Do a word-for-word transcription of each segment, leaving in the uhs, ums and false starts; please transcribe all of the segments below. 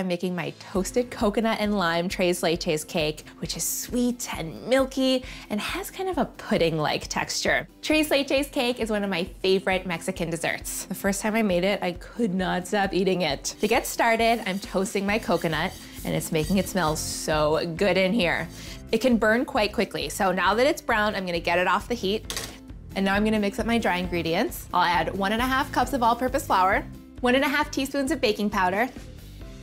I'm making my toasted coconut and lime Tres Leches cake, which is sweet and milky and has kind of a pudding-like texture. Tres Leches cake is one of my favorite Mexican desserts. The first time I made it, I could not stop eating it. To get started, I'm toasting my coconut, and it's making it smell so good in here. It can burn quite quickly, so now that it's brown, I'm gonna get it off the heat. And now I'm gonna mix up my dry ingredients. I'll add one and a half cups of all-purpose flour, one and a half teaspoons of baking powder,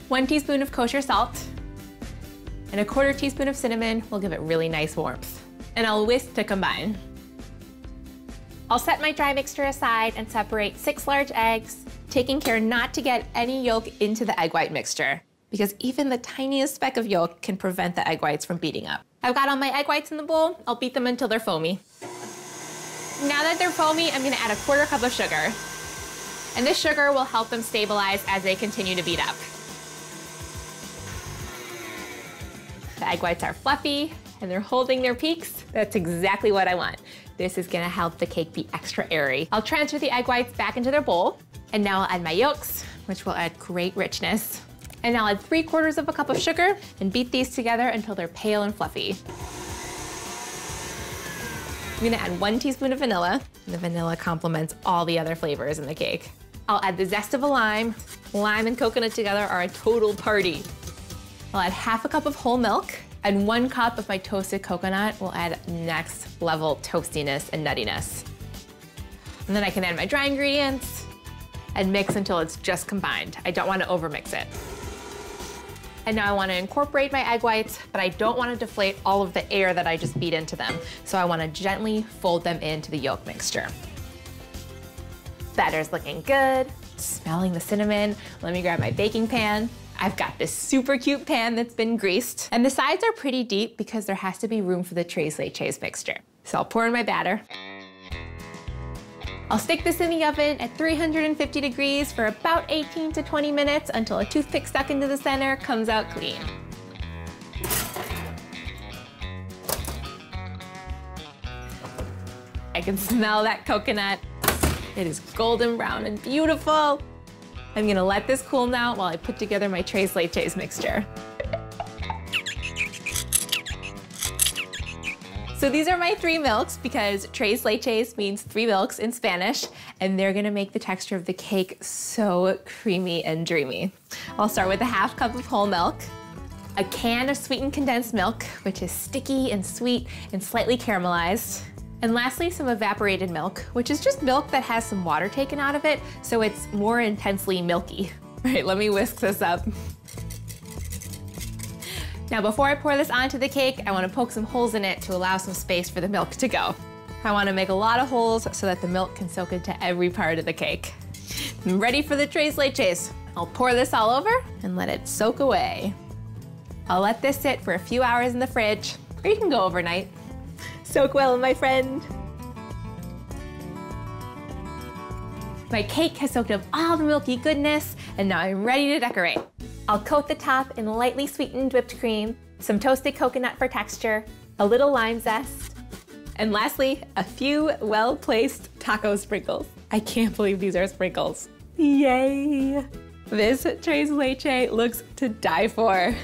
one teaspoon of kosher salt, and a quarter teaspoon of cinnamon will give it really nice warmth. And I'll whisk to combine. I'll set my dry mixture aside and separate six large eggs, taking care not to get any yolk into the egg white mixture, because even the tiniest speck of yolk can prevent the egg whites from beating up. I've got all my egg whites in the bowl. I'll beat them until they're foamy. Now that they're foamy, I'm gonna add a quarter cup of sugar. And this sugar will help them stabilize as they continue to beat up. The egg whites are fluffy and they're holding their peaks. That's exactly what I want. This is gonna help the cake be extra airy. I'll transfer the egg whites back into their bowl. And now I'll add my yolks, which will add great richness. And I'll add three quarters of a cup of sugar and beat these together until they're pale and fluffy. I'm gonna add one teaspoon of vanilla. And the vanilla complements all the other flavors in the cake. I'll add the zest of a lime. Lime and coconut together are a total party. I'll add half a cup of whole milk, and one cup of my toasted coconut will add next level toastiness and nuttiness. And then I can add my dry ingredients and mix until it's just combined. I don't want to overmix it. And now I want to incorporate my egg whites, but I don't want to deflate all of the air that I just beat into them. So I want to gently fold them into the yolk mixture. Batter's looking good, smelling the cinnamon. Let me grab my baking pan. I've got this super cute pan that's been greased. And the sides are pretty deep because there has to be room for the Tres Leches mixture. So I'll pour in my batter. I'll stick this in the oven at three hundred fifty degrees for about eighteen to twenty minutes until a toothpick stuck into the center comes out clean. I can smell that coconut. It is golden brown and beautiful. I'm gonna let this cool now while I put together my Tres Leches mixture. So these are my three milks because Tres Leches means three milks in Spanish, and they're gonna make the texture of the cake so creamy and dreamy. I'll start with a half cup of whole milk, a can of sweetened condensed milk, which is sticky and sweet and slightly caramelized, and lastly, some evaporated milk, which is just milk that has some water taken out of it, so it's more intensely milky. All right, let me whisk this up. Now, before I pour this onto the cake, I want to poke some holes in it to allow some space for the milk to go. I want to make a lot of holes so that the milk can soak into every part of the cake. I'm ready for the Tres Leches. I'll pour this all over and let it soak away. I'll let this sit for a few hours in the fridge, or you can go overnight. Soak well, my friend. My cake has soaked up all the milky goodness, and now I'm ready to decorate. I'll coat the top in lightly sweetened whipped cream, some toasted coconut for texture, a little lime zest, and lastly, a few well-placed taco sprinkles. I can't believe these are sprinkles. Yay! This Tres Leches looks to die for.